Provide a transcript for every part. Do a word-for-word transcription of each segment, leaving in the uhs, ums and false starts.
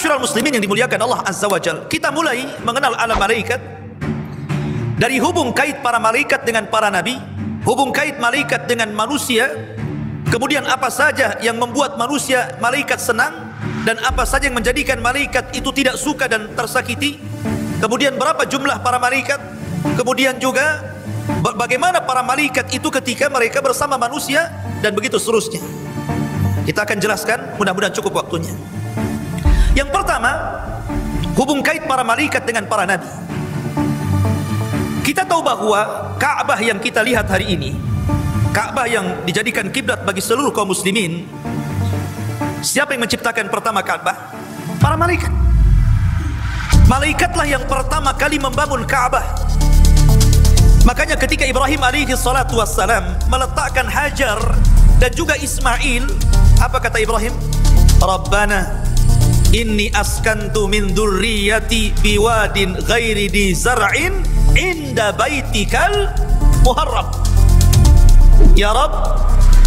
Ma'asyiral muslimin yang dimuliakan Allah Azza wa Jalla, kita mulai mengenal alam malaikat dari hubung kait para malaikat dengan para nabi, hubung kait malaikat dengan manusia, kemudian apa saja yang membuat manusia malaikat senang dan apa saja yang menjadikan malaikat itu tidak suka dan tersakiti, kemudian berapa jumlah para malaikat, kemudian juga bagaimana para malaikat itu ketika mereka bersama manusia, dan begitu seterusnya. Kita akan jelaskan, mudah-mudahan cukup waktunya. Yang pertama, hubung kait para malaikat dengan para nabi. Kita tahu bahwa Ka'bah yang kita lihat hari ini, Ka'bah yang dijadikan kiblat bagi seluruh kaum muslimin, siapa yang menciptakan pertama Ka'bah? Para malaikat. Malaikatlah yang pertama kali membangun Ka'bah. Makanya ketika Ibrahim alaihi salatu wassalam meletakkan Hajar dan juga Ismail, apa kata Ibrahim? Rabbana inni askantu min dzurriyyati biwadin ghairi di zar'in inda baitikal muharram. Ya Rabb,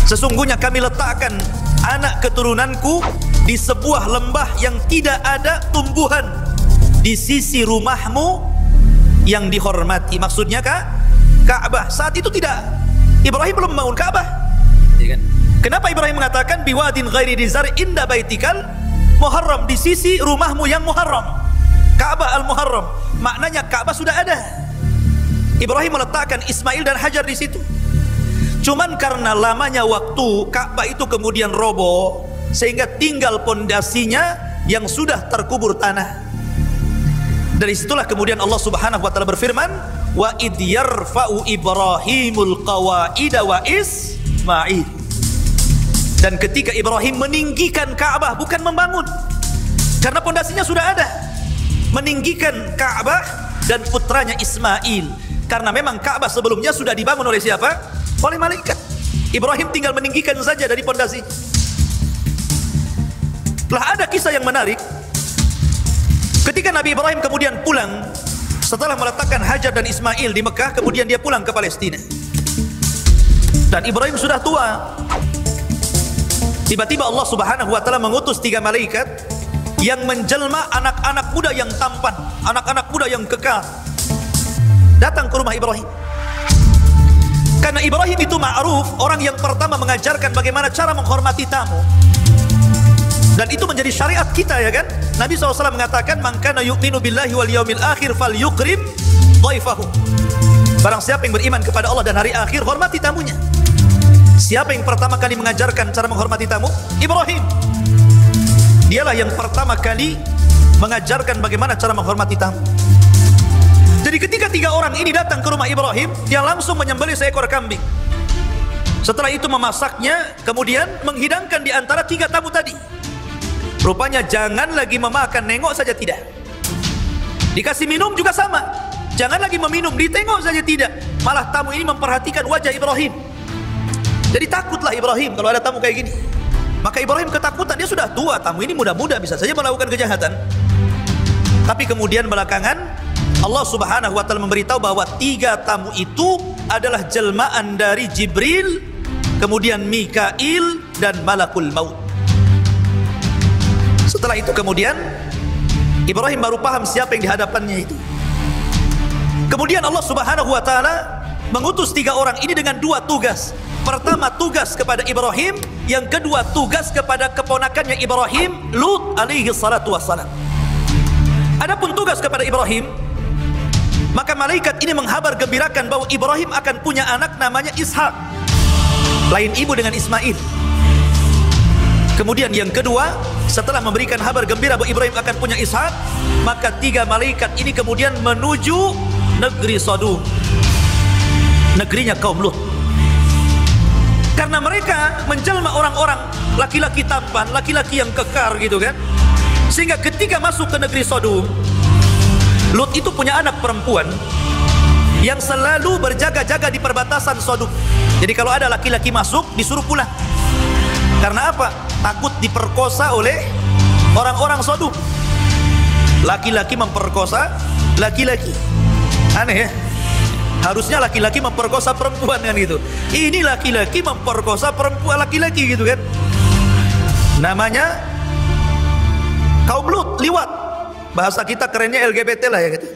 sesungguhnya kami letakkan anak keturunanku di sebuah lembah yang tidak ada tumbuhan di sisi rumahmu yang dihormati. Maksudnya Kak, Ka'bah. Saat itu tidak, Ibrahim belum membangun Ka'bah. Kenapa Ibrahim mengatakan biwadin ghairi di zar'in inda baitikal muharram, di sisi rumahmu yang muharram? Ka'bah al-muharram, maknanya Ka'bah sudah ada. Ibrahim meletakkan Ismail dan Hajar di situ. Cuman karena lamanya waktu, Ka'bah itu kemudian roboh, sehingga tinggal pondasinya yang sudah terkubur tanah. Dari situlah kemudian Allah Subhanahu wa taala berfirman, wa idh yarfa'u Ibrahimul qawaida wa Ismail. Dan ketika Ibrahim meninggikan Ka'bah, bukan membangun, karena pondasinya sudah ada, meninggikan Ka'bah dan putranya Ismail, karena memang Ka'bah sebelumnya sudah dibangun oleh siapa? Oleh malaikat. Ibrahim tinggal meninggikan saja dari pondasinya. Lah, ada kisah yang menarik. Ketika Nabi Ibrahim kemudian pulang setelah meletakkan Hajar dan Ismail di Mekah, kemudian dia pulang ke Palestina. Dan Ibrahim sudah tua. Tiba-tiba Allah Subhanahu wa taala mengutus tiga malaikat yang menjelma anak-anak muda yang tampan, anak-anak muda yang kekal, datang ke rumah Ibrahim. Karena Ibrahim itu ma'ruf, orang yang pertama mengajarkan bagaimana cara menghormati tamu. Dan itu menjadi syariat kita, ya kan? Nabi shallallahu alaihi wasallam mengatakan, man kana yu'minu billahi wal yaumil akhir falyukrim dhaifahu. Barang siapa yang beriman kepada Allah dan hari akhir, hormati tamunya. Siapa yang pertama kali mengajarkan cara menghormati tamu? Ibrahim. Dialah yang pertama kali mengajarkan bagaimana cara menghormati tamu. Jadi ketika tiga orang ini datang ke rumah Ibrahim, dia langsung menyembelih seekor kambing. Setelah itu memasaknya, kemudian menghidangkan di antara tiga tamu tadi. Rupanya jangan lagi memakan, nengok saja tidak. Dikasih minum juga sama. Jangan lagi meminum, ditengok saja tidak. Malah tamu ini memperhatikan wajah Ibrahim. Jadi takutlah Ibrahim kalau ada tamu kayak gini. Maka Ibrahim ketakutan, dia sudah tua, tamu ini muda-muda, bisa saja melakukan kejahatan. Tapi kemudian belakangan Allah Subhanahu wa taala memberitahu bahwa tiga tamu itu adalah jelmaan dari Jibril, kemudian Mikail dan Malakul Maut. Setelah itu kemudian Ibrahim baru paham siapa yang dihadapannya itu. Kemudian Allah Subhanahu wa taala mengutus tiga orang ini dengan dua tugas. Pertama tugas kepada Ibrahim, yang kedua tugas kepada keponakannya Ibrahim, Lut alaihi salatu wassalam. Adapun tugas kepada Ibrahim, maka malaikat ini menghabar gembirakan bahwa Ibrahim akan punya anak namanya Ishak, lain ibu dengan Ismail. Kemudian yang kedua, setelah memberikan habar gembira bahwa Ibrahim akan punya Ishak, maka tiga malaikat ini kemudian menuju negeri Sodom, negerinya kaum Lut. Karena mereka menjelma orang-orang laki-laki tampan, laki-laki yang kekar gitu kan, sehingga ketika masuk ke negeri Sodom, Lut itu punya anak perempuan yang selalu berjaga-jaga di perbatasan Sodom. Jadi kalau ada laki-laki masuk, disuruh pulang. Karena apa? Takut diperkosa oleh orang-orang Sodom. Laki-laki memperkosa laki-laki, aneh ya? Harusnya laki-laki memperkosa perempuan kan gitu. Ini laki-laki memperkosa perempuan laki-laki gitu kan. Namanya kaum Lut, liwat. Bahasa kita kerennya L G B T lah ya gitu.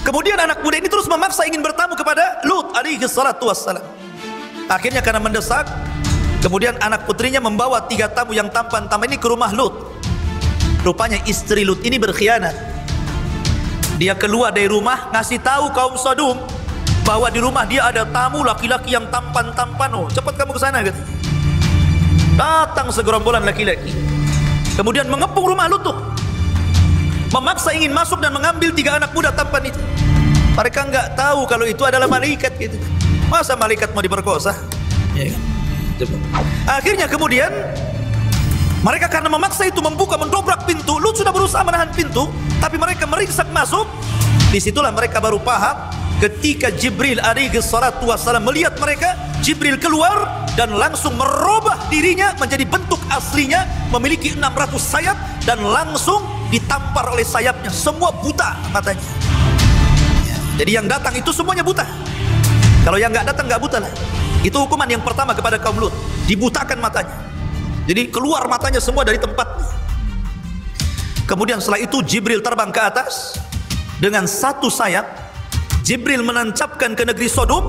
Kemudian anak muda ini terus memaksa ingin bertamu kepada Lut alaihi salatu wassalam. Akhirnya karena mendesak, kemudian anak putrinya membawa tiga tamu yang tampan-tampan ini ke rumah Lut. Rupanya istri Lut ini berkhianat. Dia keluar dari rumah ngasih tahu kaum Sodom bahwa di rumah dia ada tamu laki-laki yang tampan-tampan. Oh, cepat kamu ke sana gitu. Datang segerombolan laki-laki, kemudian mengepung rumah Lut tuh, memaksa ingin masuk dan mengambil tiga anak muda tampan itu. Mereka nggak tahu kalau itu adalah malaikat gitu. Masa malaikat mau diperkosa? Ya, gitu. Akhirnya kemudian mereka karena memaksa itu membuka, mendobrak pintu. Lut sudah berusaha menahan pintu, tapi mereka meringsak masuk. Disitulah mereka baru paham ketika Jibril alaihi salatu wassalam melihat mereka. Jibril keluar dan langsung merubah dirinya menjadi bentuk aslinya, memiliki enam ratus sayap, dan langsung ditampar oleh sayapnya, semua buta matanya. Ya, jadi yang datang itu semuanya buta. Kalau yang nggak datang nggak buta lah. Itu hukuman yang pertama kepada kaum Lut, dibutakan matanya. Jadi keluar matanya semua dari tempatnya. Kemudian setelah itu Jibril terbang ke atas dengan satu sayap. Jibril menancapkan ke negeri Sodom,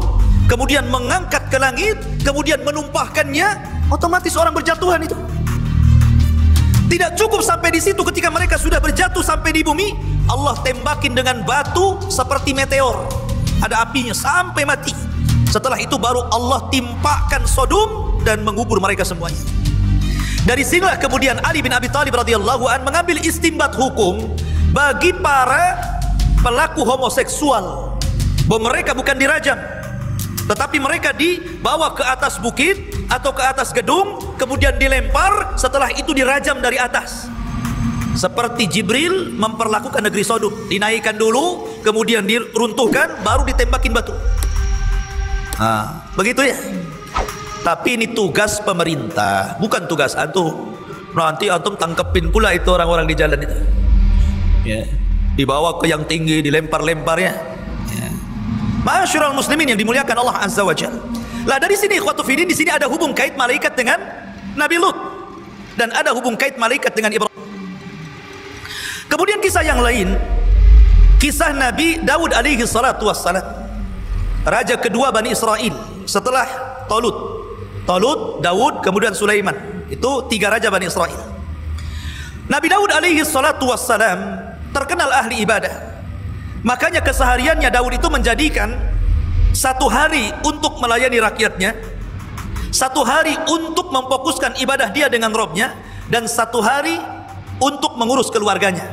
kemudian mengangkat ke langit, kemudian menumpahkannya. Otomatis orang berjatuhan itu. Tidak cukup sampai di situ, ketika mereka sudah berjatuh sampai di bumi, Allah tembakin dengan batu seperti meteor. Ada apinya sampai mati. Setelah itu baru Allah timpakan Sodom dan mengubur mereka semuanya. Dari sinilah kemudian Ali bin Abi Thalib radhiyallahu an mengambil istimbat hukum bagi para pelaku homoseksual. Bahwa mereka bukan dirajam, tetapi mereka dibawa ke atas bukit atau ke atas gedung, kemudian dilempar, setelah itu dirajam dari atas seperti Jibril memperlakukan negeri Sodom. Dinaikkan dulu, kemudian diruntuhkan, baru ditembakin batu. Nah, begitu ya. Tapi ini tugas pemerintah, bukan tugas antum. Nanti antum tangkepin pula itu orang-orang di jalan itu ya. Dibawa ke yang tinggi, dilempar-lemparnya ya. Ma'asyiral muslimin yang dimuliakan Allah azza wa jalla. Lah dari sini ikhwatu fidin, di sini ada hubung kait malaikat dengan Nabi Lut dan ada hubung kait malaikat dengan Ibrahim. Kemudian kisah yang lain, kisah Nabi Daud alaihi salatu wassalam, raja kedua Bani Israel setelah Talut. Talut, Daud, kemudian Sulaiman. Itu tiga raja Bani Israel. Nabi Daud alaihi salatu wassalam terkenal ahli ibadah. Makanya kesehariannya Daud itu menjadikan satu hari untuk melayani rakyatnya, satu hari untuk memfokuskan ibadah dia dengan Robnya, dan satu hari untuk mengurus keluarganya.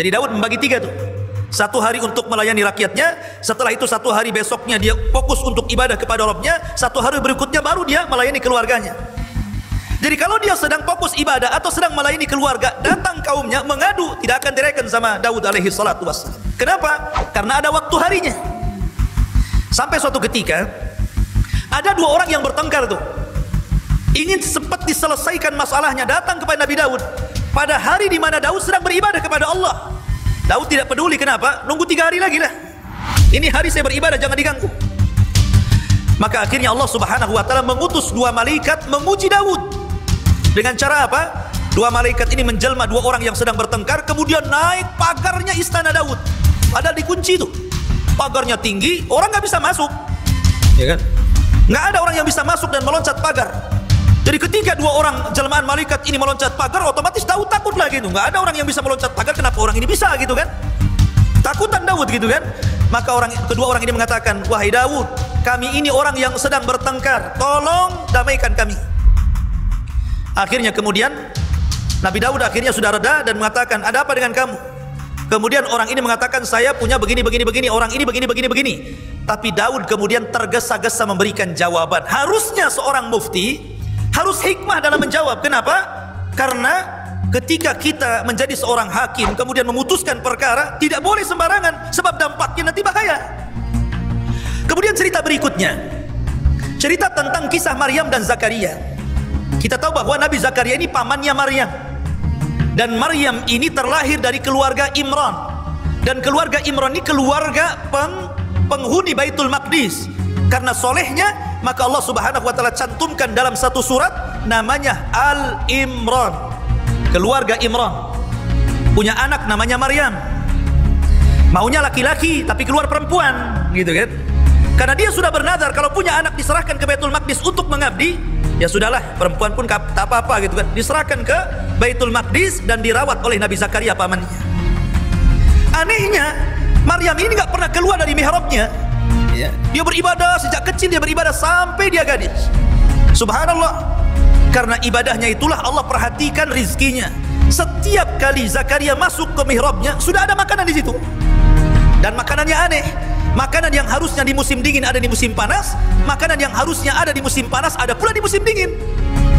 Jadi Daud membagi tiga tuh. Satu hari untuk melayani rakyatnya, setelah itu satu hari besoknya dia fokus untuk ibadah kepada Robnya, satu hari berikutnya baru dia melayani keluarganya. Jadi kalau dia sedang fokus ibadah atau sedang melayani keluarga, datang kaumnya mengadu, tidak akan direken sama Daud alaihi salatu wassalam. Kenapa? Karena ada waktu harinya. Sampai suatu ketika ada dua orang yang bertengkar tuh, ingin cepat diselesaikan masalahnya, datang kepada Nabi Daud pada hari di mana Daud sedang beribadah kepada Allah. Daud tidak peduli, kenapa? Nunggu tiga hari lagi lah. Ini hari saya beribadah, jangan diganggu. Maka akhirnya Allah Subhanahu Wa Taala mengutus dua malaikat menguji Daud. Dengan cara apa? Dua malaikat ini menjelma dua orang yang sedang bertengkar, kemudian naik pagarnya istana Daud. Padahal dikunci tuh. Pagarnya tinggi, orang nggak bisa masuk, ya kan? Nggak ada orang yang bisa masuk dan meloncat pagar. Jadi ketika dua orang jelmaan malaikat ini meloncat pagar, otomatis Daud takut lagi tuh. Nggak ada orang yang bisa meloncat pagar, kenapa orang ini bisa gitu kan? Takutan Daud gitu kan? Maka orang kedua orang ini mengatakan, wahai Daud, kami ini orang yang sedang bertengkar, tolong damaikan kami. Akhirnya kemudian Nabi Daud akhirnya sudah reda dan mengatakan, ada apa dengan kamu? Kemudian orang ini mengatakan, saya punya begini, begini, begini, orang ini begini, begini, begini. Tapi Daud kemudian tergesa-gesa memberikan jawaban. Harusnya seorang mufti harus hikmah dalam menjawab. Kenapa? Karena ketika kita menjadi seorang hakim, kemudian memutuskan perkara, tidak boleh sembarangan, sebab dampaknya nanti bahaya. Kemudian cerita berikutnya, cerita tentang kisah Maryam dan Zakaria. Kita tahu bahwa Nabi Zakaria ini pamannya Maryam, dan Maryam ini terlahir dari keluarga Imron, dan keluarga Imron ini keluarga peng, penghuni Baitul Maqdis. Karena solehnya, maka Allah Subhanahu Wa Taala cantumkan dalam satu surat namanya Al Imron. keluarga Imron, punya anak namanya Maryam, maunya laki-laki tapi keluar perempuan gitu kan, karena dia sudah bernazar kalau punya anak diserahkan ke Baitul Maqdis untuk mengabdi, ya sudahlah perempuan pun tak apa-apa gitu kan, diserahkan ke Baitul Maqdis dan dirawat oleh Nabi Zakaria pamannya. Anehnya Maryam ini nggak pernah keluar dari mihrabnya, dia beribadah sejak kecil, dia beribadah sampai dia gadis. Subhanallah, karena ibadahnya itulah Allah perhatikan rizkinya. Setiap kali Zakaria masuk ke mihrabnya sudah ada makanan di situ, dan makanannya aneh. Makanan yang harusnya di musim dingin ada di musim panas, makanan yang harusnya ada di musim panas ada pula di musim dingin.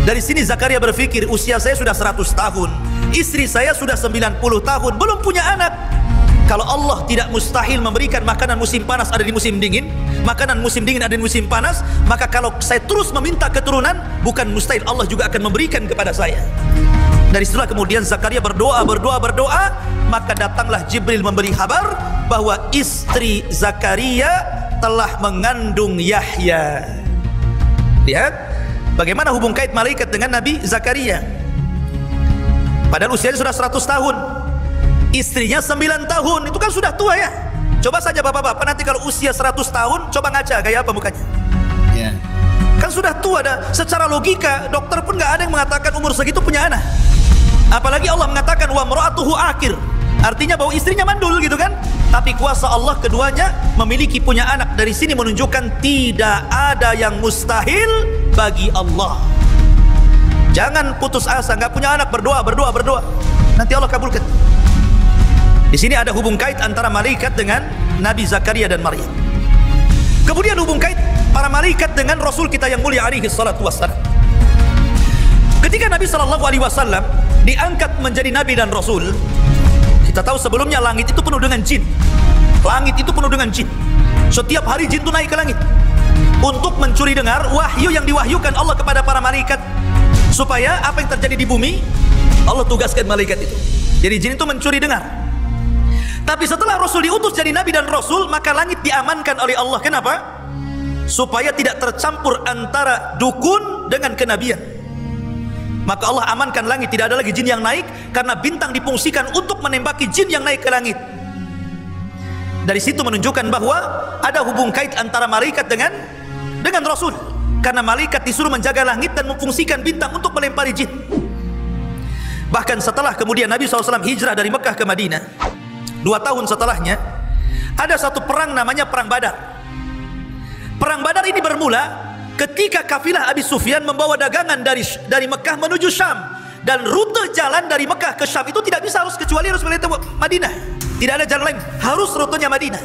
Dari sini Zakaria berpikir, usia saya sudah seratus tahun, istri saya sudah sembilan puluh tahun, belum punya anak. Kalau Allah tidak mustahil memberikan makanan musim panas ada di musim dingin, makanan musim dingin ada di musim panas, maka kalau saya terus meminta keturunan, bukan mustahil Allah juga akan memberikan kepada saya. Dari setelah kemudian Zakaria berdoa, berdoa, berdoa, maka datanglah Jibril memberi kabar bahwa istri Zakaria telah mengandung Yahya. Lihat bagaimana hubung kait malaikat dengan Nabi Zakaria. Padahal usianya sudah seratus tahun, istrinya sembilan tahun, itu kan sudah tua ya. Coba saja bapak-bapak nanti kalau usia seratus tahun, coba ngaca kayak apa mukanya. Ya. Kan sudah tua dah. Secara logika dokter pun nggak ada yang mengatakan umur segitu punya anak. Apalagi Allah mengatakan wa mar'atuhu akir, artinya bahwa istrinya mandul gitu kan. Tapi kuasa Allah keduanya memiliki punya anak. Dari sini menunjukkan tidak ada yang mustahil bagi Allah. Jangan putus asa, nggak punya anak berdoa, berdoa, berdoa, nanti Allah kabulkan. Di sini ada hubung kait antara malaikat dengan Nabi Zakaria dan Maryam. Kemudian hubung kait para malaikat dengan Rasul kita yang mulia alaihi salatu wassalam. Ketika Nabi Shallallahu Alaihi Wasallam diangkat menjadi Nabi dan Rasul, kita tahu sebelumnya langit itu penuh dengan jin. Langit itu penuh dengan jin. Setiap hari jin itu naik ke langit untuk mencuri dengar wahyu yang diwahyukan Allah kepada para malaikat, supaya apa yang terjadi di bumi Allah tugaskan malaikat itu. Jadi jin itu mencuri dengar. Tapi setelah Rasul diutus jadi Nabi dan Rasul, maka langit diamankan oleh Allah. Kenapa? Supaya tidak tercampur antara dukun dengan kenabian. Maka Allah amankan langit, tidak ada lagi jin yang naik, karena bintang dipungsikan untuk menembaki jin yang naik ke langit. Dari situ menunjukkan bahwa ada hubung kait antara malaikat dengan dengan Rasul, karena malaikat disuruh menjaga langit dan memfungsikan bintang untuk melempari jin. Bahkan setelah kemudian Nabi shallallahu alaihi wasallam hijrah dari Mekah ke Madinah, dua tahun setelahnya ada satu perang namanya Perang Badar. Perang Badar ini bermula ketika kafilah Abu Sufyan membawa dagangan dari dari Mekah menuju Syam, dan rute jalan dari Mekah ke Syam itu tidak bisa, harus kecuali harus melalui Madinah. Tidak ada jalan lain, harus rutenya Madinah.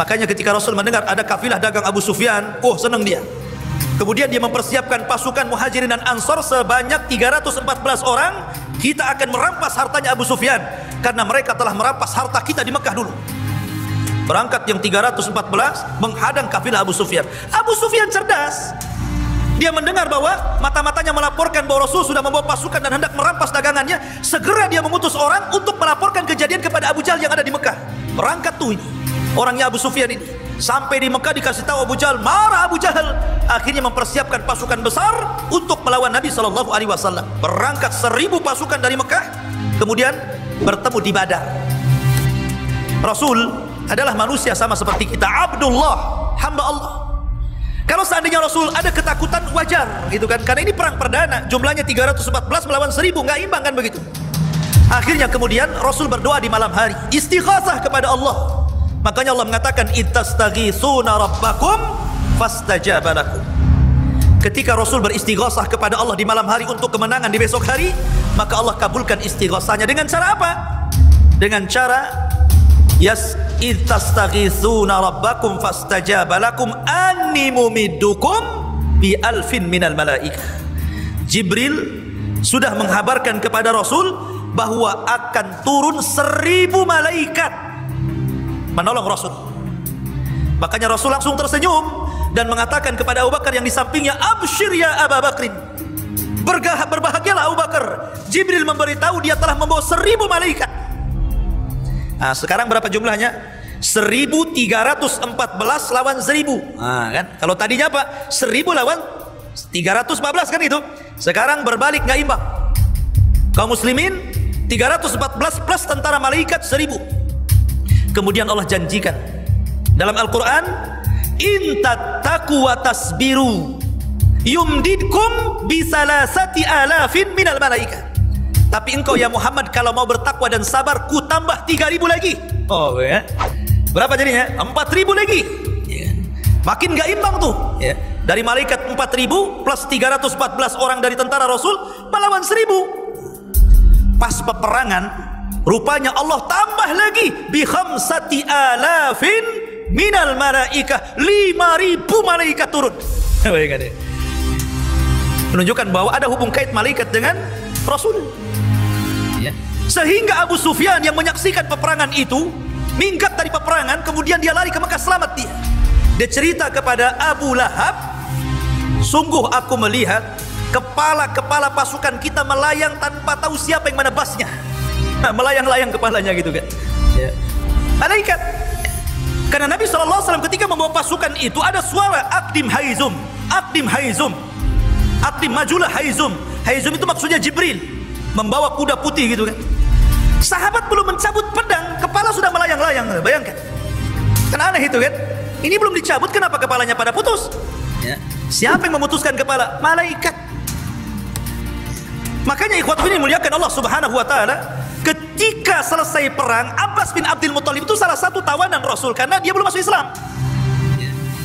Makanya ketika Rasul mendengar ada kafilah dagang Abu Sufyan, oh senang dia. Kemudian dia mempersiapkan pasukan Muhajirin dan Ansor sebanyak tiga ratus empat belas orang. Kita akan merampas hartanya Abu Sufyan, karena mereka telah merampas harta kita di Mekah dulu. Berangkat yang tiga ratus empat belas menghadang kafilah Abu Sufyan. Abu Sufyan cerdas. Dia mendengar bahwa mata-matanya melaporkan bahwa Rasul sudah membawa pasukan dan hendak merampas dagangannya. Segera dia mengutus orang untuk melaporkan kejadian kepada Abu Jahal yang ada di Mekah. Berangkat tuh ini orangnya Abu Sufyan ini. Sampai di Mekah dikasih tahu Abu Jahal, marah Abu Jahal. Akhirnya mempersiapkan pasukan besar untuk melawan Nabi Shallallahu Alaihi Wasallam. Berangkat seribu pasukan dari Mekah, kemudian bertemu di Badar. Rasul adalah manusia sama seperti kita, Abdullah, hamba Allah. Kalau seandainya Rasul ada ketakutan wajar gitu kan, karena ini perang perdana, jumlahnya tiga ratus empat belas melawan seribu, nggak imbang kan begitu. Akhirnya kemudian Rasul berdoa di malam hari, istighasah kepada Allah. Makanya Allah mengatakan ittastaghitsuna rabbakum fastajaba lakum. Ketika Rasul beristighasah kepada Allah di malam hari untuk kemenangan di besok hari, maka Allah kabulkan istighasahnya dengan cara apa? Dengan cara Yas ittastaghitsuna rabbakum fastajaba lakum anni mumiddukum bi alfin minal malaikah. Jibril sudah menghabarkan kepada Rasul bahwa akan turun seribu malaikat menolong Rasul. Makanya Rasul langsung tersenyum dan mengatakan kepada Abu Bakar yang di sampingnya, "Abshir ya Abu Bakrin." Berbahagialah Abu Bakar. Jibril memberitahu dia telah membawa seribu malaikat. Nah, sekarang berapa jumlahnya? seribu tiga ratus empat belas lawan seribu. Nah, kan? Kalau tadinya apa? seribu lawan tiga ratus empat belas kan itu. Sekarang berbalik, nggak imbang. Kaum muslimin, tiga ratus empat belas plus tentara malaikat seribu. Kemudian Allah janjikan dalam Al-Quran, intattaqu wa tasbiru yumdidkum bisalasati alafin minal malaikat. Tapi engkau ya Muhammad kalau mau bertakwa dan sabar, ku tambah tiga ribu lagi. Oh ya. Berapa jadinya? empat ribu lagi. Ya. Makin gak imbang tuh. Ya. Dari malaikat empat ribu plus tiga ratus empat belas orang dari tentara Rasul melawan seribu. Pas peperangan, rupanya Allah tambah lagi bi khamsati alafin minal malaikah, lima ribu malaikat turun. Menunjukkan bahwa ada hubung kait malaikat dengan Rasul. Sehingga Abu Sufyan yang menyaksikan peperangan itu minggat dari peperangan, kemudian dia lari ke Mekah, selamat dia. Dia cerita kepada Abu Lahab, sungguh aku melihat kepala-kepala pasukan kita melayang tanpa tahu siapa yang menebasnya. Nah, melayang-layang kepalanya gitu kan. Ya. Malaikat. Karena Nabi shallallahu alaihi wasallam ketika membawa pasukan itu ada suara Aqdim Haizum, Aqdim Haizum, Aqdim majulah Haizum. Haizum itu maksudnya Jibril, membawa kuda putih gitu kan. Sahabat belum mencabut pedang, kepala sudah melayang-layang. Bayangkan, kan aneh itu kan. Ini belum dicabut, kenapa kepalanya pada putus? Ya. Siapa yang memutuskan kepala? Malaikat. Makanya ikhwatu ini muliakan Allah subhanahu wa ta'ala, ketika selesai perang, Abbas bin Abdul Muttalib itu salah satu tawanan Rasul, karena dia belum masuk Islam.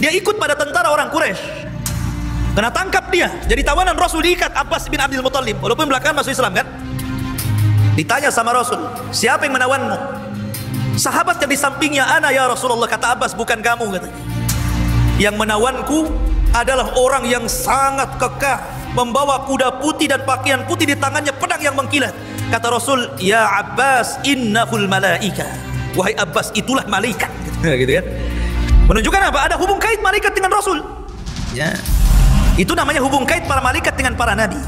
Dia ikut pada tentara orang Quraisy. Kena tangkap dia, jadi tawanan Rasul, diikat Abbas bin Abdul Muttalib, walaupun belakangan masuk Islam kan. Ditanya sama Rasul, siapa yang menawanmu? Sahabat yang di sampingnya, ana ya Rasulullah, kata Abbas, bukan kamu katanya. Yang menawanku adalah orang yang sangat kekah, membawa kuda putih dan pakaian putih, di tangannya pedang yang mengkilat. Kata Rasul, ya Abbas innahul malaika, wahai Abbas itulah malaikat. Gitu kan? Menunjukkan apa? Ada hubung kait malaikat dengan Rasul. Ya. Itu namanya hubung kait para malaikat dengan para nabi.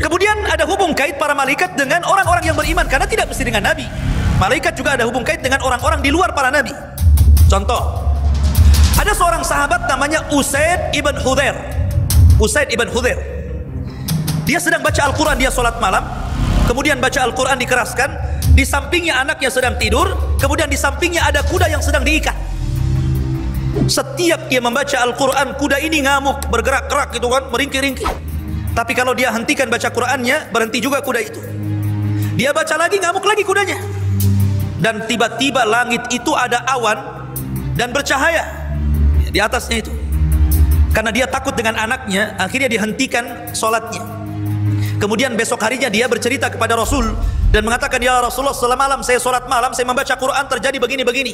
Kemudian ada hubung kait para malaikat dengan orang-orang yang beriman, karena tidak mesti dengan nabi. Malaikat juga ada hubung kait dengan orang-orang di luar para nabi. Contoh, ada seorang sahabat namanya Usaid ibn Hudzair. Usaid ibn Hudzair. Dia sedang baca Al-Quran, dia sholat malam. Kemudian baca Al-Quran dikeraskan. Di sampingnya anaknya sedang tidur. Kemudian di sampingnya ada kuda yang sedang diikat. Setiap dia membaca Al-Quran, kuda ini ngamuk, bergerak-gerak gitu kan, meringki-ringki. Tapi kalau dia hentikan baca Qur'annya, berhenti juga kuda itu. Dia baca lagi, ngamuk lagi kudanya. Dan tiba-tiba langit itu ada awan dan bercahaya di atasnya itu. Karena dia takut dengan anaknya, akhirnya dihentikan sholatnya. Kemudian besok harinya dia bercerita kepada Rasul dan mengatakan, ya Rasulullah, semalam saya sholat malam, saya membaca Qur'an, terjadi begini-begini.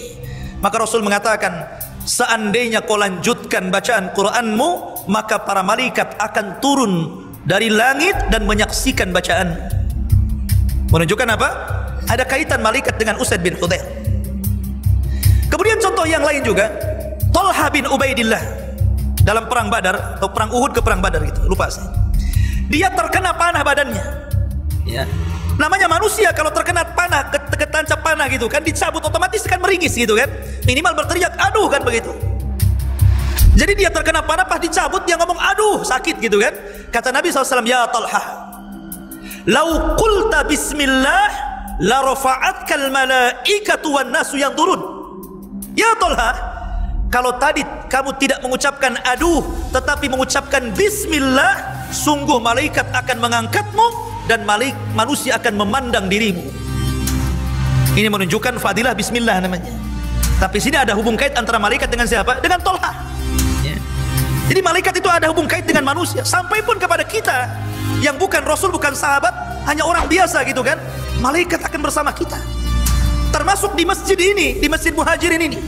Maka Rasul mengatakan, seandainya kau lanjutkan bacaan Qur'anmu, maka para malaikat akan turun dari langit dan menyaksikan bacaan. Menunjukkan apa? Ada kaitan malaikat dengan Usaid bin Hudzair. Kemudian contoh yang lain juga, Tolha bin Ubaidillah dalam perang Badar, atau perang Uhud ke perang Badar gitu, lupa saya. Dia terkena panah badannya. Ya. Namanya manusia kalau terkena panah, ketancap panah gitu kan, dicabut otomatis kan meringis gitu kan, minimal berteriak aduh kan begitu. Jadi dia terkena panah, pas dicabut dia ngomong aduh sakit gitu kan. Kata Nabi shallallahu alaihi wasallam, ya Talha, lau qulta bismillah la rafa'atkal malaikatu wan nasu yang turun. Ya Talha, kalau tadi kamu tidak mengucapkan aduh tetapi mengucapkan bismillah, sungguh malaikat akan mengangkatmu dan malaikat manusia akan memandang dirimu. Ini menunjukkan fadilah bismillah namanya. Tapi sini ada hubung kait antara malaikat dengan siapa? Dengan Tolha. Yeah. Jadi malaikat itu ada hubung kait dengan manusia, sampai pun kepada kita yang bukan Rasul, bukan sahabat, hanya orang biasa gitu kan, malaikat akan bersama kita. Termasuk di masjid ini, di masjid Muhajirin ini.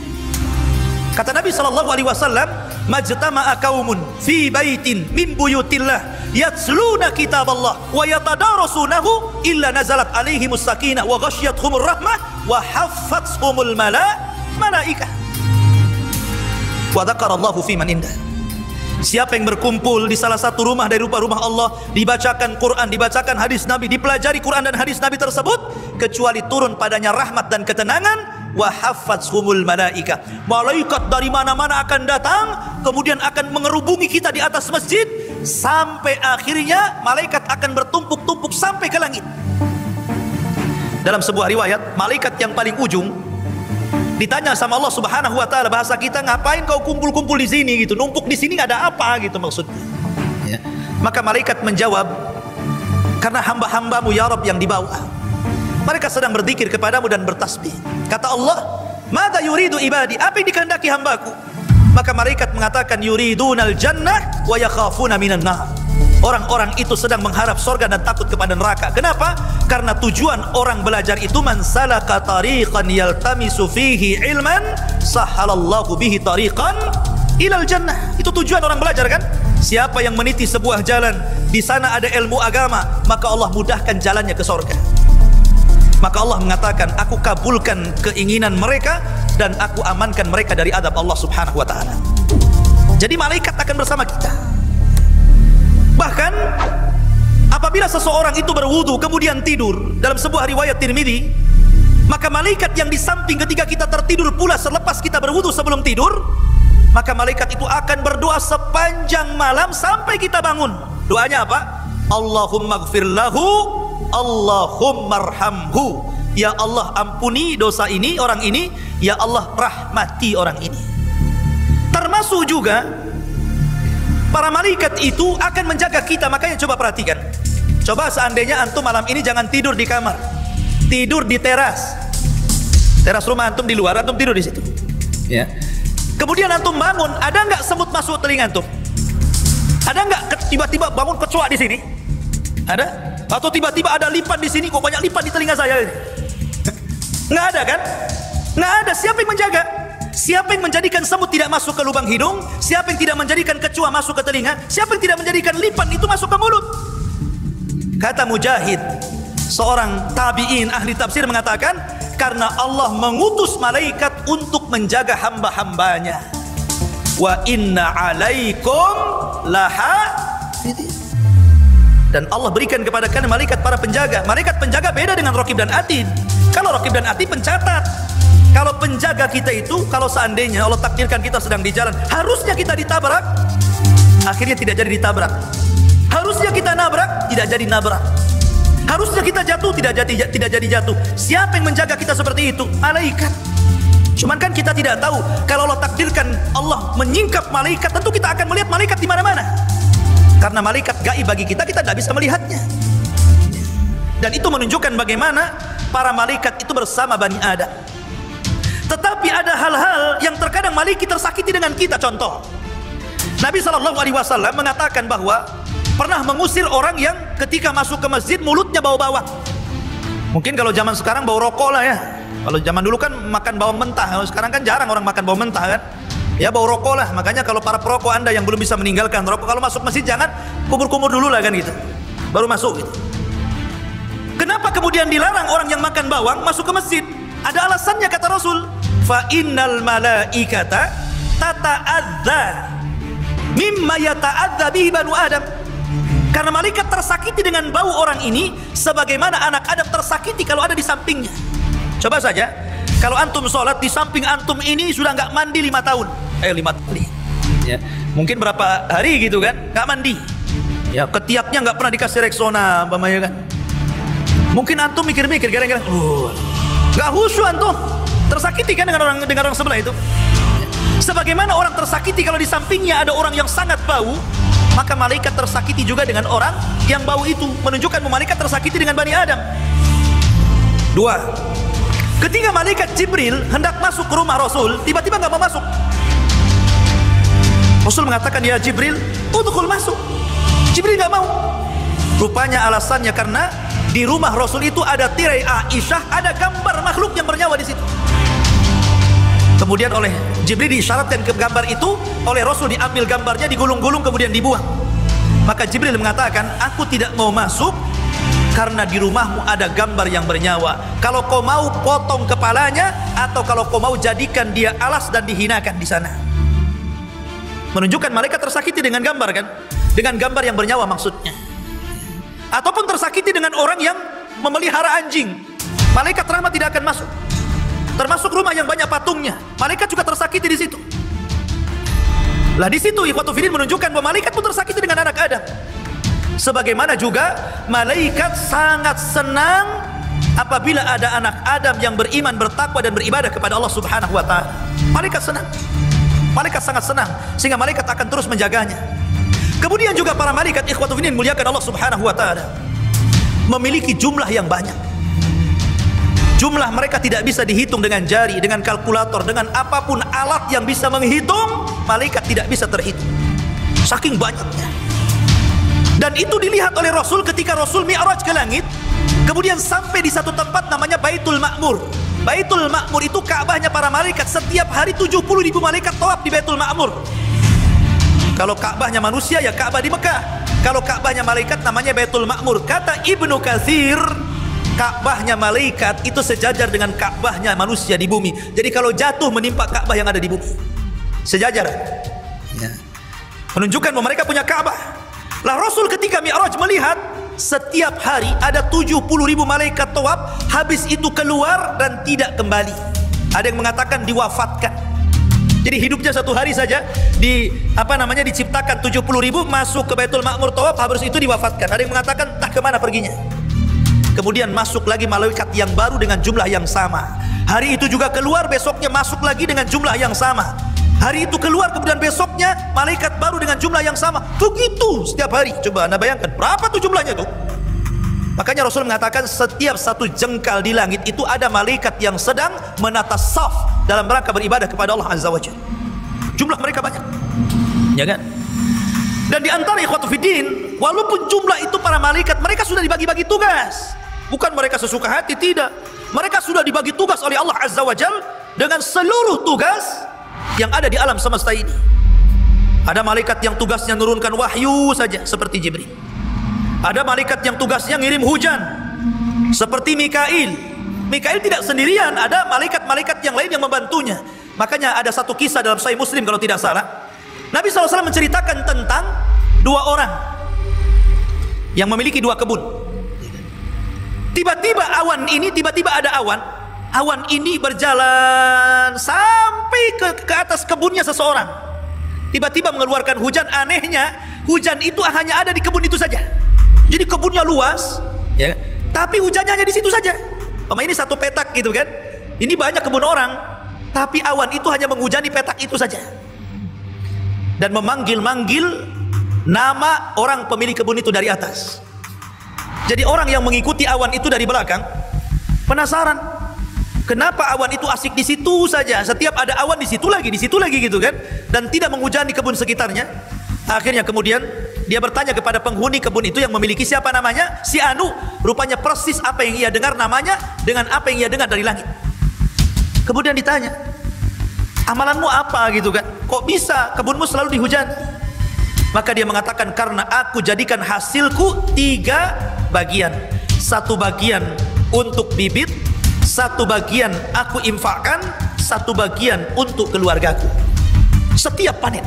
Kata Nabi shallallahu alaihi wasallam, majtama'a qaumun fi baitin min buyutillah yatsluna kitaballah wa yatadarasunahu illa nazalat alaihimus sakinah wa ghasyiathumur rahmah wa haffathumul malaikah wa dzakarallahu fi man indah. Siapa yang berkumpul di salah satu rumah dari rumah-rumah Allah, dibacakan Quran, dibacakan hadis Nabi, dipelajari Quran dan hadis Nabi tersebut, kecuali turun padanya rahmat dan ketenangan, wa haffathumul malaika, malaikat dari mana-mana akan datang, kemudian akan mengerubungi kita di atas masjid sampai akhirnya malaikat akan bertumpuk-tumpuk sampai ke langit. Dalam sebuah riwayat, malaikat yang paling ujung ditanya sama Allah Subhanahu wa taala, bahasa kita, ngapain kau kumpul-kumpul di sini gitu, numpuk di sini, ada apa gitu maksudnya ya. Maka malaikat menjawab, karena hamba-hambamu ya Rabb yang dibawa, mereka sedang berzikir kepadamu dan bertasbih. Kata Allah, mada yuridu ibadi, apa yang dikehendaki hambaku? Maka malaikat mengatakan, yuridunal jannah wa yakhafuna minan nar. Orang-orang itu sedang mengharap sorga dan takut kepada neraka. Kenapa? Karena tujuan orang belajar itu, man salaka tariqan yaltamisu fihi ilman sahhalallahu bihi tariqan ilal jannah. Itu tujuan orang belajar kan? Siapa yang meniti sebuah jalan, di sana ada ilmu agama, maka Allah mudahkan jalannya ke sorga. Maka Allah mengatakan, aku kabulkan keinginan mereka dan aku amankan mereka dari adab Allah Subhanahu wa ta'ala. Jadi malaikat akan bersama kita. Bahkan apabila seseorang itu berwudu kemudian tidur, dalam sebuah riwayat Tirmidzi, maka malaikat yang di samping ketika kita tertidur pula selepas kita berwudu sebelum tidur, maka malaikat itu akan berdoa sepanjang malam sampai kita bangun. Doanya apa? Allahumma gfir lahu, Allahumma arhamhu. Ya Allah, ampuni dosa ini, orang ini. Ya Allah, rahmati orang ini. Termasuk juga para malaikat itu akan menjaga kita. Makanya coba perhatikan, coba seandainya antum malam ini jangan tidur di kamar, tidur di teras, teras rumah antum di luar, antum tidur di situ. Ya. Kemudian antum bangun, ada nggak semut masuk telinga antum? Ada nggak tiba-tiba bangun kecoa di sini? Ada? Atau tiba-tiba ada lipan di sini? Kok banyak lipan di telinga saya ini? Nggak ada kan? Nggak ada. Siapa yang menjaga? Siapa yang menjadikan semut tidak masuk ke lubang hidung? Siapa yang tidak menjadikan kecoa masuk ke telinga? Siapa yang tidak menjadikan lipan itu masuk ke mulut? Kata Mujahid, seorang tabi'in ahli tafsir mengatakan, karena Allah mengutus malaikat untuk menjaga hamba-hambanya. Wa inna alaikum lahafidin. Dan Allah berikan kepada kalian malaikat para penjaga. Malaikat penjaga beda dengan raqib dan atid. Kalau raqib dan atid pencatat. Kalau penjaga kita itu, kalau seandainya Allah takdirkan kita sedang di jalan, harusnya kita ditabrak, akhirnya tidak jadi ditabrak. Harusnya kita nabrak, tidak jadi nabrak. Harusnya kita jatuh, tidak jadi tidak jadi jatuh. Siapa yang menjaga kita seperti itu? Malaikat. Cuman kan kita tidak tahu, kalau Allah takdirkan Allah menyingkap malaikat, tentu kita akan melihat malaikat di mana-mana. Karena malaikat gaib bagi kita, kita tidak bisa melihatnya. Dan itu menunjukkan bagaimana para malaikat itu bersama Bani Adam. Tetapi ada hal-hal yang terkadang malaikat tersakiti dengan kita. Contoh, Nabi shallallahu alaihi wasallam mengatakan bahwa pernah mengusir orang yang ketika masuk ke masjid mulutnya bau bawang. Mungkin kalau zaman sekarang bau rokok lah ya. Kalau zaman dulu kan makan bawang mentah. Kalau sekarang kan jarang orang makan bawang mentah kan. Ya bau rokok lah. Makanya kalau para perokok anda yang belum bisa meninggalkan rokok, kalau masuk masjid jangan kumur-kumur dulu lah kan gitu, baru masuk gitu. Kenapa kemudian dilarang orang yang makan bawang masuk ke masjid? Ada alasannya, kata Rasul, fa innal malaikata tata'adza mimma yata'adza bihi banu Adam. Karena malaikat tersakiti dengan bau orang ini sebagaimana anak Adam tersakiti kalau ada di sampingnya. Coba saja kalau antum sholat di samping antum ini sudah nggak mandi lima tahun, eh lima kali ya, mungkin berapa hari gitu kan, nggak mandi ya, ketiaknya nggak pernah dikasih Rexona umpamanya kan. Mungkin antum mikir-mikir, gara-gara uh, gak khusyuk antum, tersakiti kan dengan orang dengan orang sebelah itu. Sebagaimana orang tersakiti kalau di sampingnya ada orang yang sangat bau, maka malaikat tersakiti juga dengan orang yang bau itu, menunjukkan malaikat tersakiti dengan Bani Adam. Dua, ketika malaikat Jibril hendak masuk ke rumah Rasul, tiba-tiba nggak mau masuk. Rasul mengatakan, ya Jibril, udkhul, masuk. Jibril nggak mau. Rupanya alasannya karena di rumah Rasul itu ada tirai Aisyah, ada gambar makhluk yang bernyawa di situ. Kemudian oleh Jibril diisyaratkan ke gambar itu, oleh Rasul diambil gambarnya, digulung-gulung kemudian dibuang. Maka Jibril mengatakan, aku tidak mau masuk karena di rumahmu ada gambar yang bernyawa. Kalau kau mau, potong kepalanya, atau kalau kau mau, jadikan dia alas dan dihinakan di sana. Menunjukkan malaikat tersakiti dengan gambar kan, dengan gambar yang bernyawa maksudnya. Ataupun tersakiti dengan orang yang memelihara anjing, malaikat rahmat tidak akan masuk. Termasuk rumah yang banyak patungnya, malaikat juga tersakiti di situ. Lah di situ ikhwatu fillah menunjukkan bahwa malaikat pun tersakiti dengan anak Adam. Sebagaimana juga malaikat sangat senang apabila ada anak Adam yang beriman, bertakwa dan beribadah kepada Allah Subhanahu wa taala. Malaikat senang. Malaikat sangat senang sehingga malaikat akan terus menjaganya. Kemudian juga para malaikat ikhwatu fillah muliakan Allah Subhanahu wa taala memiliki jumlah yang banyak. Jumlah mereka tidak bisa dihitung dengan jari, dengan kalkulator, dengan apapun alat yang bisa menghitung, malaikat tidak bisa terhitung. Saking banyaknya. Dan itu dilihat oleh Rasul ketika Rasul mi'raj ke langit, kemudian sampai di satu tempat namanya Baitul Ma'mur. Baitul Ma'mur itu Ka'bahnya para malaikat. Setiap hari tujuh puluh ribu malaikat tawaf di Baitul Ma'mur. Kalau Ka'bahnya manusia ya Ka'bah di Mekah. Kalau Ka'bahnya malaikat namanya Baitul Ma'mur. Kata Ibnu Katsir, Ka'bahnya malaikat itu sejajar dengan Ka'bahnya manusia di bumi. Jadi kalau jatuh menimpa Ka'bah yang ada di bumi, sejajar ya. Menunjukkan bahwa mereka punya Ka'bah. Lah Rasul ketika mi'raj melihat setiap hari ada tujuh puluh ribu malaikat tawaf, habis itu keluar dan tidak kembali. Ada yang mengatakan diwafatkan. Jadi hidupnya satu hari saja, di apa namanya diciptakan tujuh puluh ribu, masuk ke Baitul Ma'mur tawaf, habis itu diwafatkan. Ada yang mengatakan entah kemana perginya. Kemudian masuk lagi malaikat yang baru dengan jumlah yang sama. Hari itu juga keluar, besoknya masuk lagi dengan jumlah yang sama. Hari itu keluar, kemudian besoknya malaikat baru dengan jumlah yang sama. Begitu setiap hari. Coba Anda bayangkan berapa tuh jumlahnya tuh. Makanya Rasul mengatakan setiap satu jengkal di langit itu ada malaikat yang sedang menata saf dalam rangka beribadah kepada Allah Azza wa Jalla. Jumlah mereka banyak, ya kan? Dan di antara ikhwatu fiddin, walaupun jumlah itu para malaikat, mereka sudah dibagi-bagi tugas. Bukan mereka sesuka hati, tidak. Mereka sudah dibagi tugas oleh Allah Azza wa Jal dengan seluruh tugas yang ada di alam semesta ini. Ada malaikat yang tugasnya menurunkan wahyu saja seperti Jibril. Ada malaikat yang tugasnya ngirim hujan seperti Mikail. Mikail tidak sendirian, ada malaikat-malaikat yang lain yang membantunya. Makanya ada satu kisah dalam Sahih Muslim kalau tidak salah. Nabi shallallahu alaihi wasallam menceritakan tentang dua orang yang memiliki dua kebun. Tiba-tiba awan ini, tiba-tiba ada awan. Awan ini berjalan sampai ke, ke atas kebunnya seseorang. Tiba-tiba mengeluarkan hujan. Anehnya, hujan itu hanya ada di kebun itu saja. Jadi kebunnya luas, ya, tapi hujannya hanya di situ saja. Sama ini satu petak gitu kan. Ini banyak kebun orang, tapi awan itu hanya menghujani petak itu saja. Dan memanggil-manggil nama orang pemilik kebun itu dari atas. Jadi orang yang mengikuti awan itu dari belakang penasaran, kenapa awan itu asik di situ saja, setiap ada awan di situ lagi, di situ lagi gitu kan, dan tidak menghujani kebun sekitarnya. Akhirnya kemudian dia bertanya kepada penghuni kebun itu yang memiliki siapa namanya, si Anu. Rupanya persis apa yang ia dengar namanya dengan apa yang ia dengar dari langit. Kemudian ditanya, amalanmu apa gitu kan, kok bisa kebunmu selalu dihujani? Maka dia mengatakan, karena aku jadikan hasilku tiga bagian. Satu bagian untuk bibit, satu bagian aku infakkan, satu bagian untuk keluargaku setiap panen.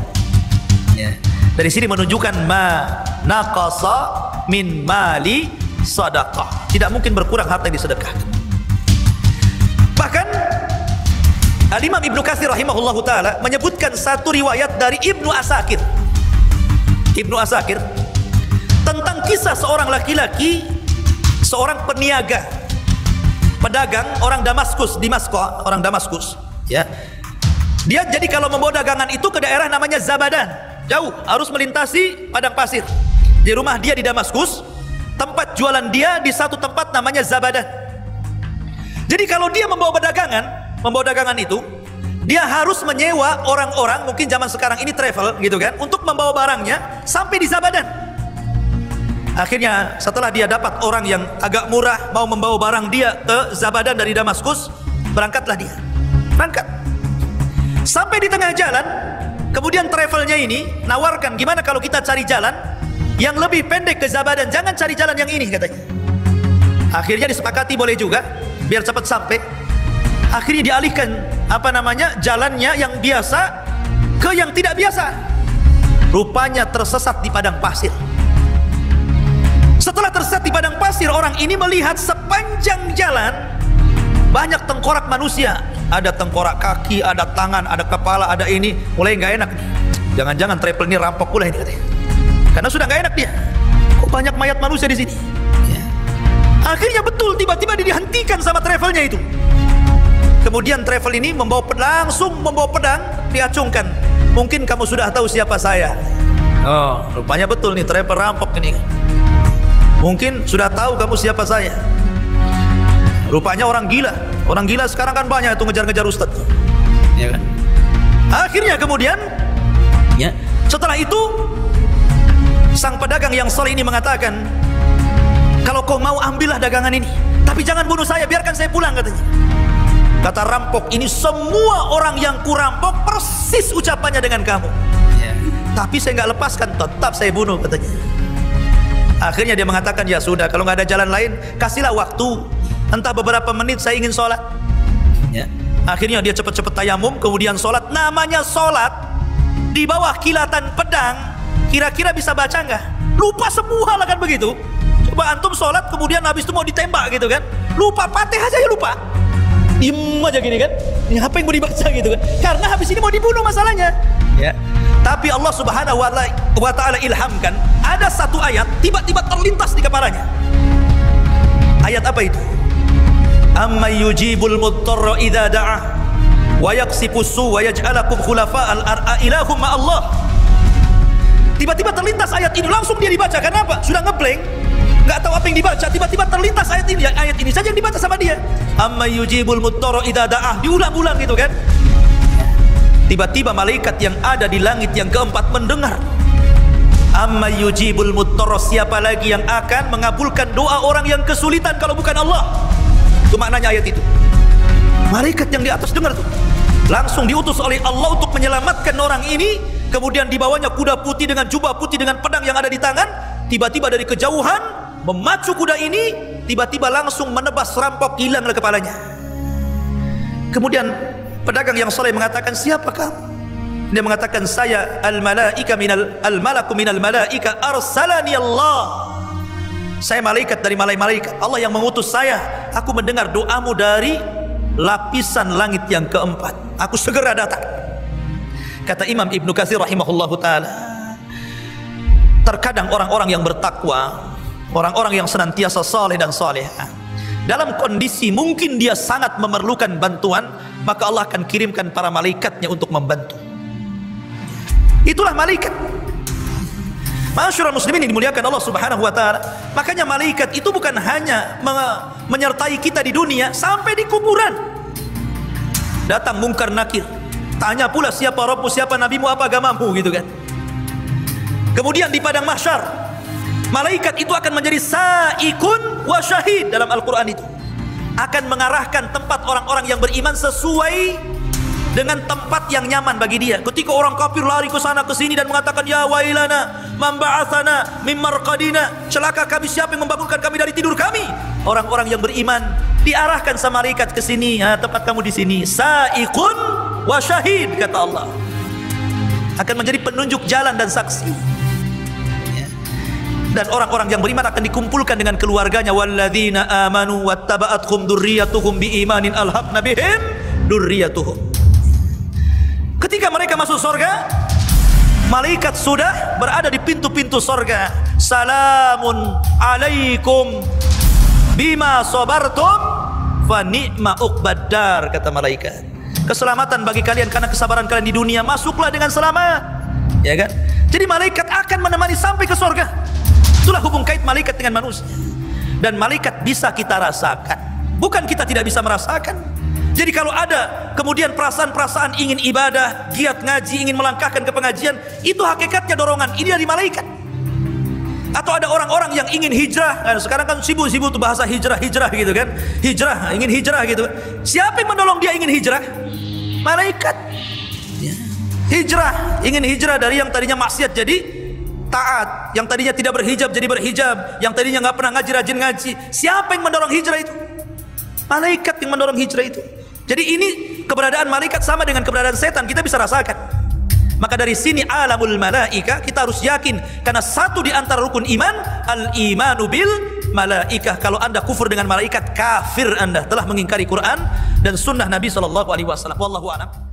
yeah. Dari sini menunjukkan ma naqasa min mali sadaqah, tidak mungkin berkurang harta yang disedekahkan. Bahkan Al-Imam Ibnu Katsir rahimahullahu ta'ala menyebutkan satu riwayat dari Ibnu Asakir Ibnu Asakir tentang kisah seorang laki-laki, seorang peniaga, pedagang, orang Damaskus, Dimaskos, orang Damaskus ya. Dia jadi kalau membawa dagangan itu ke daerah namanya Zabadan, jauh, harus melintasi padang pasir. Di rumah dia di Damaskus, tempat jualan dia di satu tempat namanya Zabadan. Jadi kalau dia membawa dagangan, membawa dagangan itu, dia harus menyewa orang-orang, mungkin zaman sekarang ini travel gitu kan, untuk membawa barangnya sampai di Zabadan. Akhirnya setelah dia dapat orang yang agak murah mau membawa barang dia ke Zabadan dari Damaskus, berangkatlah dia. Berangkat. Sampai di tengah jalan, kemudian travelnya ini nawarkan, gimana kalau kita cari jalan yang lebih pendek ke Zabadan, jangan cari jalan yang ini katanya. Akhirnya disepakati boleh juga, biar cepat sampai. Akhirnya dialihkan apa namanya jalannya yang biasa ke yang tidak biasa. Rupanya tersesat di padang pasir. Setelah tersesat di padang pasir, orang ini melihat sepanjang jalan banyak tengkorak manusia. Ada tengkorak kaki, ada tangan, ada kepala, ada ini. Mulai nggak enak nih. Jangan-jangan travel ini rampok pula ini katanya. Karena sudah nggak enak dia. Kok banyak mayat manusia di sini? Ya. Akhirnya betul tiba-tiba dia dihentikan sama travelnya itu. Kemudian travel ini membawa pedang, langsung membawa pedang diacungkan. Mungkin kamu sudah tahu siapa saya. Oh, rupanya betul nih travel rampok ini. Mungkin sudah tahu kamu siapa saya. Rupanya orang gila. Orang gila sekarang kan banyak itu ngejar-ngejar ustaz. Ya kan? Akhirnya kemudian ya, setelah itu sang pedagang yang soleh ini mengatakan, "Kalau kau mau ambillah dagangan ini, tapi jangan bunuh saya, biarkan saya pulang," katanya. Kata rampok ini, "Semua orang yang kurampok persis ucapannya dengan kamu, yeah. Tapi saya nggak lepaskan, tetap saya bunuh," katanya. Akhirnya dia mengatakan, "Ya sudah, kalau nggak ada jalan lain, kasihlah waktu, entah beberapa menit, saya ingin sholat." Yeah. Akhirnya dia cepat-cepat tayamum, kemudian sholat. Namanya sholat di bawah kilatan pedang, kira-kira bisa baca nggak? Lupa semua lah kan begitu. Coba antum sholat, kemudian habis itu mau ditembak gitu kan? Lupa Fatihah aja, lupa. Diem aja gini kan, ini apa yang mau dibaca gitu kan, karena habis ini mau dibunuh masalahnya ya. Tapi Allah subhanahu wa ta'ala ilhamkan, ada satu ayat tiba-tiba terlintas di kepalanya. Ayat apa itu? Amma yujibul mudtarra idha da'ah wa yaksipus su wa yaj'alakum khulafa'al ar'a ilahum ma'allah. Tiba-tiba terlintas ayat ini, langsung dia dibaca. Karena apa? Sudah ngeblank, nggak tahu apa yang dibaca, tiba-tiba terlintas ayat ini. Ayat ini saja yang dibaca sama dia, amma yujibul mudtarra idza da'ah, diulang-ulang gitu kan. Tiba-tiba malaikat yang ada di langit yang keempat mendengar, amma yujibul mudtarra, siapa lagi yang akan mengabulkan doa orang yang kesulitan kalau bukan Allah. Itu maknanya ayat itu. Malaikat yang di atas dengar tuh, langsung diutus oleh Allah untuk menyelamatkan orang ini. Kemudian dibawanya kuda putih dengan jubah putih dengan pedang yang ada di tangan, tiba-tiba dari kejauhan memacu kuda ini, tiba-tiba langsung menebas rampok, hilanglah kepalanya. Kemudian pedagang yang soleh mengatakan, "Siapa kamu?" Dia mengatakan, "Saya al-malaika minal al-malaku minal malaika arsalani Allah. Saya malaikat dari malaikat Allah yang mengutus saya. Aku mendengar doamu dari lapisan langit yang keempat. Aku segera datang." Kata Imam Ibnu Katsir rahimahullahu taala, terkadang orang-orang yang bertakwa, orang-orang yang senantiasa saleh dan salehah, dalam kondisi mungkin dia sangat memerlukan bantuan, maka Allah akan kirimkan para malaikatnya untuk membantu. Itulah malaikat. Masyarul muslimin yang dimuliakan Allah subhanahu wa ta'ala. Makanya malaikat itu bukan hanya menyertai kita di dunia, sampai di kuburan datang mungkar nakir, tanya pula siapa Rabbu, siapa nabimu, apa agamamu gitu kan. Kemudian di padang mahsyar, malaikat itu akan menjadi sa'ikun wa syahid. Dalam Al-Quran itu akan mengarahkan tempat orang-orang yang beriman sesuai dengan tempat yang nyaman bagi dia. Ketika orang kafir lari ke sana ke sini dan mengatakan, "Ya wailana man ba'atsana min marqadina," celaka kami, siapa yang membangunkan kami dari tidur kami. Orang-orang yang beriman diarahkan sama malaikat ke sini, "Nah, tempat kamu di sini." Sa'ikun wa syahid, kata Allah. Akan menjadi penunjuk jalan dan saksi. Dan orang-orang yang beriman akan dikumpulkan dengan keluarganya, walladzina amanu wattaba'athum dzurriyyatuhum biimanin alhaqna bihim dzurriyyatuhum. Ketika mereka masuk surga, malaikat sudah berada di pintu-pintu surga. Salamun alaikum bima sabartum fa ni'ma uqbad dar, kata malaikat. Keselamatan bagi kalian karena kesabaran kalian di dunia, masuklah dengan selamat. Ya kan? Jadi malaikat akan menemani sampai ke surga. Itulah hubung kait malaikat dengan manusia. Dan malaikat bisa kita rasakan, bukan kita tidak bisa merasakan. Jadi kalau ada kemudian perasaan-perasaan ingin ibadah, giat ngaji, ingin melangkahkan ke pengajian, itu hakikatnya dorongan ini dari malaikat. Atau ada orang-orang yang ingin hijrah, nah, sekarang kan sibuk-sibuk tuh bahasa hijrah-hijrah gitu kan, hijrah, ingin hijrah gitu. Siapa yang menolong dia ingin hijrah? Malaikat. Hijrah, ingin hijrah dari yang tadinya maksiat jadi taat, yang tadinya tidak berhijab jadi berhijab, yang tadinya nggak pernah ngaji rajin ngaji. Siapa yang mendorong hijrah itu? Malaikat yang mendorong hijrah itu. Jadi ini keberadaan malaikat sama dengan keberadaan setan, kita bisa rasakan. Maka dari sini alamul malaika kita harus yakin, karena satu di antara rukun iman al imanu bil malaika. Kalau anda kufur dengan malaikat, kafir anda, telah mengingkari Quran dan sunnah Nabi Shallallahu Alaihi Wasallam. Wallahu a'lam.